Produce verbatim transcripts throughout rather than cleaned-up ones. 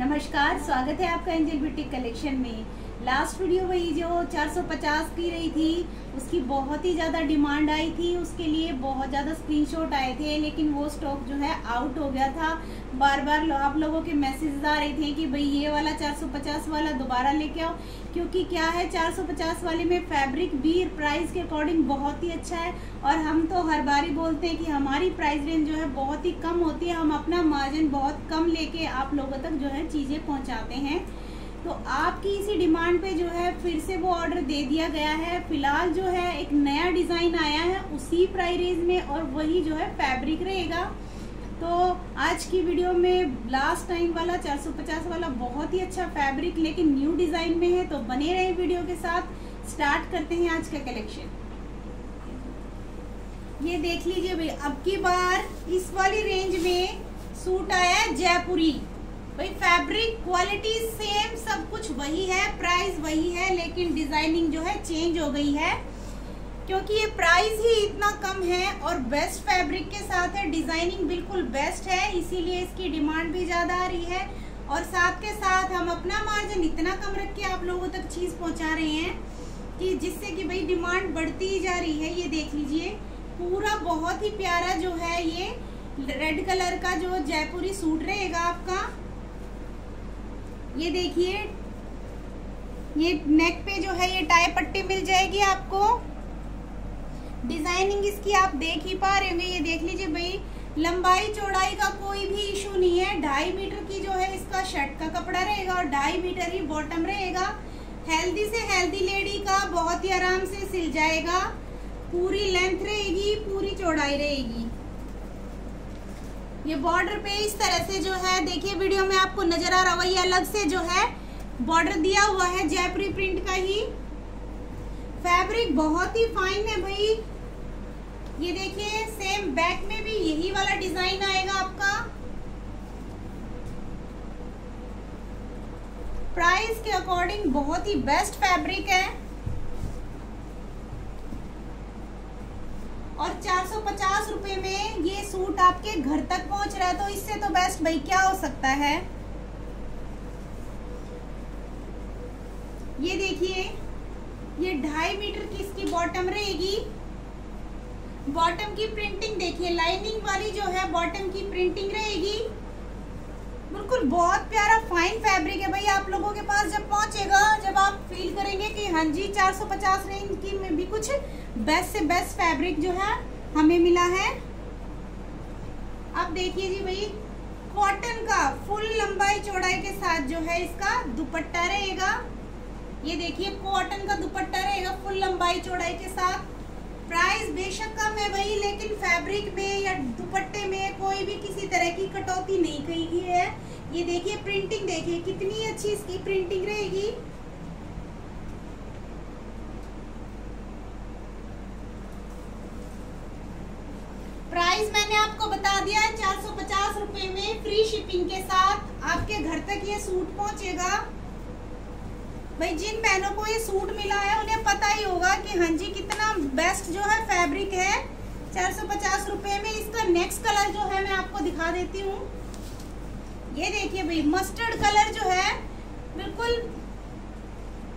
नमस्कार, स्वागत है आपका एंजल ब्यूटिक कलेक्शन में। लास्ट वीडियो वही जो चार सौ पचास की रही थी उसकी बहुत ही ज़्यादा डिमांड आई थी, उसके लिए बहुत ज़्यादा स्क्रीनशॉट आए थे, लेकिन वो स्टॉक जो है आउट हो गया था। बार बार आप लोगों के मैसेज आ रहे थे कि भाई ये वाला चार सौ पचास वाला दोबारा लेके आओ, क्योंकि क्या है चार सौ पचास वाले में फैब्रिक भी प्राइस के अकॉर्डिंग बहुत ही अच्छा है। और हम तो हर बार ही बोलते हैं कि हमारी प्राइस रेंज जो है बहुत ही कम होती है, हम अपना मार्जिन बहुत कम लेके आप लोगों तक जो है चीज़ें पहुँचाते हैं। तो आपकी इसी डिमांड पे जो है फिर से वो ऑर्डर दे दिया गया है। फिलहाल जो है एक नया डिज़ाइन आया है उसी प्राइस रेंज में और वही जो है फैब्रिक रहेगा। तो आज की वीडियो में लास्ट टाइम वाला चार सौ पचास वाला बहुत ही अच्छा फैब्रिक लेकिन न्यू डिज़ाइन में है, तो बने रहे वीडियो के साथ। स्टार्ट करते हैं आज का कलेक्शन। ये देख लीजिए भाई, अब की बार इस वाली रेंज में सूट आया है जयपुरी। भाई फैब्रिक क्वालिटी सेम सब कुछ वही है, प्राइस वही है, लेकिन डिजाइनिंग जो है चेंज हो गई है, क्योंकि ये प्राइस ही इतना कम है और बेस्ट फैब्रिक के साथ है। डिजाइनिंग बिल्कुल बेस्ट है, इसीलिए इसकी डिमांड भी ज़्यादा आ रही है और साथ के साथ हम अपना मार्जिन इतना कम रख के आप लोगों तक चीज़ पहुंचा रहे हैं कि जिससे कि भाई डिमांड बढ़ती ही जा रही है। ये देख लीजिए पूरा बहुत ही प्यारा जो है ये रेड कलर का जो जयपुरी सूट रहेगा आपका। ये देखिए ये नेक पे जो है ये टाई पट्टी मिल जाएगी आपको। डिजाइनिंग इसकी आप देख ही पा रहे होंगे। ये देख लीजिए भाई, लंबाई चौड़ाई का कोई भी इशू नहीं है। ढाई मीटर की जो है इसका शर्ट का कपड़ा रहेगा और ढाई मीटर ही बॉटम रहेगा। हेल्दी से हेल्दी लेडी का बहुत ही आराम से सिल जाएगा। पूरी लेंथ रहेगी, पूरी चौड़ाई रहेगी। ये बॉर्डर पे इस तरह से जो है देखिए वीडियो में आपको नजर आ रहा है, ये अलग से जो है बॉर्डर दिया हुआ है जयपुरी प्रिंट का ही। फैब्रिक बहुत ही फाइन है भाई। ये देखिए सेम बैक में भी यही वाला डिजाइन आएगा आपका। प्राइस के अकॉर्डिंग बहुत ही बेस्ट फैब्रिक है और चार सौ पचास रुपए में ये सूट आपके घर तक पहुंच रहा है, तो इससे तो बेस्ट भाई क्या हो सकता है। ये देखिए ये ढाई मीटर की इसकी बॉटम रहेगी। बॉटम की प्रिंटिंग देखिए, लाइनिंग वाली जो है बॉटम की प्रिंटिंग रहेगी। बिल्कुल बहुत प्यारा फाइन फैब्रिक है भाई। आप लोगों के पास जब पहुंचेगा, जब आप फील करेंगे कि हाँ जी चार सौ पचास रेंज की में भी कुछ बेस्ट से बेस्ट फैब्रिक जो है हमें मिला है। आप देखिए जी भाई कॉटन का फुल लंबाई चौड़ाई के साथ जो है इसका दुपट्टा रहेगा। ये देखिए कॉटन का दुपट्टा रहेगा फुल लंबाई चौड़ाई के साथ। प्राइस बेशक कम है भाई, लेकिन फैब्रिक में या दुपट्टे में कोई भी किसी तरह की कटौती नहीं की गई है। ये देखिए प्रिंटिंग देखिए कितनी अच्छी इसकी प्रिंटिंग रहेगी। प्राइस मैंने आपको बता दिया है चार सौ पचास रुपए में फ्री शिपिंग के साथ आपके घर तक ये सूट पहुंचेगा। भाई जिन बहनों को ये सूट मिला है उन्हें पता ही होगा कि हाँ जी कितना बेस्ट जो है फैब्रिक है। चार सौ पचास रुपये में इसका नेक्स्ट कलर जो है मैं आपको दिखा देती हूँ। ये देखिए भाई मस्टर्ड कलर जो है बिल्कुल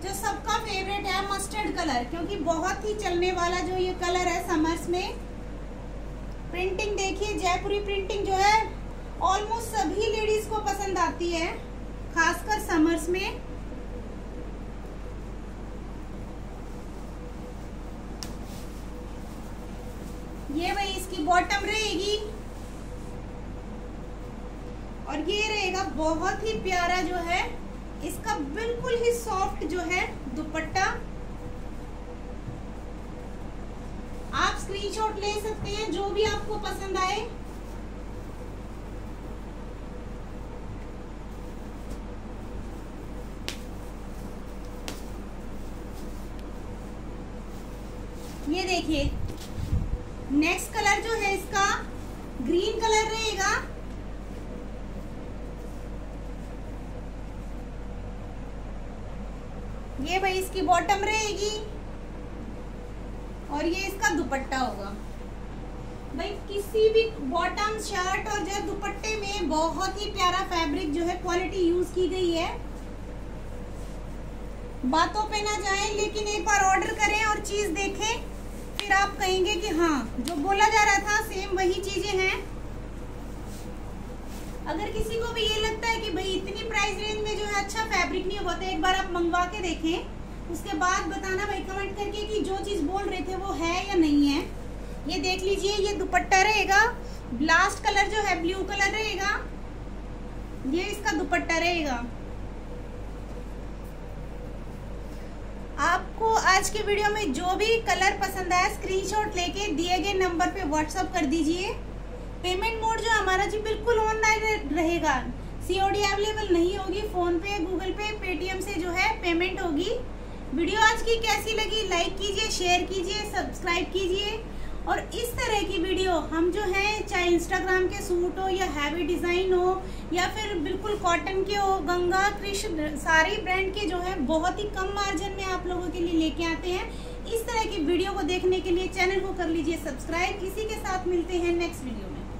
जो सबका फेवरेट है मस्टर्ड कलर, क्योंकि बहुत ही चलने वाला जो ये कलर है समर्स में। प्रिंटिंग देखिए जयपुरी प्रिंटिंग जो है ऑलमोस्ट सभी लेडीज को पसंद आती है, खासकर समर्स में। ये भाई इसकी बॉटम रहेगी और ये रहेगा बहुत ही प्यारा जो है इसका बिल्कुल ही सॉफ्ट जो है दुपट्टा। आप स्क्रीनशॉट ले सकते हैं जो भी आपको पसंद आए। ये देखिए नेक्स्ट कलर जो है इसका ग्रीन कलर रहेगा। ये भाई इसकी बॉटम रहेगी और ये इसका दुपट्टा होगा। भाई किसी भी बॉटम शर्ट और जो दुपट्टे में बहुत ही प्यारा फैब्रिक जो है क्वालिटी यूज की गई है। बातों पे ना जाएं लेकिन एक बार ऑर्डर करें और चीज देखें, फिर आप कहेंगे कि हाँ जो बोला जा रहा था सेम वही चीजें हैं। अगर किसी को भी ये लगता है कि भाई इतनी प्राइस रेंज में जो है अच्छा फैब्रिक नहीं होता, एक बार आप मंगवा के देखें, उसके बाद बताना भाई कमेंट करके कि जो चीज़ बोल रहे थे वो है या नहीं है। ये देख लीजिए, ये दुपट्टा रहेगा, ब्लास्ट कलर जो है ब्लू कलर रहेगा, ये इसका दुपट्टा रहेगा। आपको आज के वीडियो में जो भी कलर पसंद आया स्क्रीनशॉट लेके दिए गए नंबर पे व्हाट्सअप कर दीजिए। पेमेंट मोड जो हमारा जी बिल्कुल ऑनलाइन रहेगा, सीओडी अवेलेबल नहीं होगी, फोन पे गूगल पे पेटीएम से जो है पेमेंट होगी। वीडियो आज की कैसी लगी लाइक कीजिए, शेयर कीजिए, सब्सक्राइब कीजिए। और इस तरह की वीडियो हम जो है चाहे इंस्टाग्राम के सूट हो या हैवी डिज़ाइन हो या फिर बिल्कुल कॉटन के हो, गंगा कृष्ण सारे ब्रांड के जो है बहुत ही कम मार्जिन में आप लोगों के लिए लेके आते हैं। इस तरह की वीडियो को देखने के लिए चैनल को कर लीजिए सब्सक्राइब। इसी के साथ मिलते हैं नेक्स्ट वीडियो में।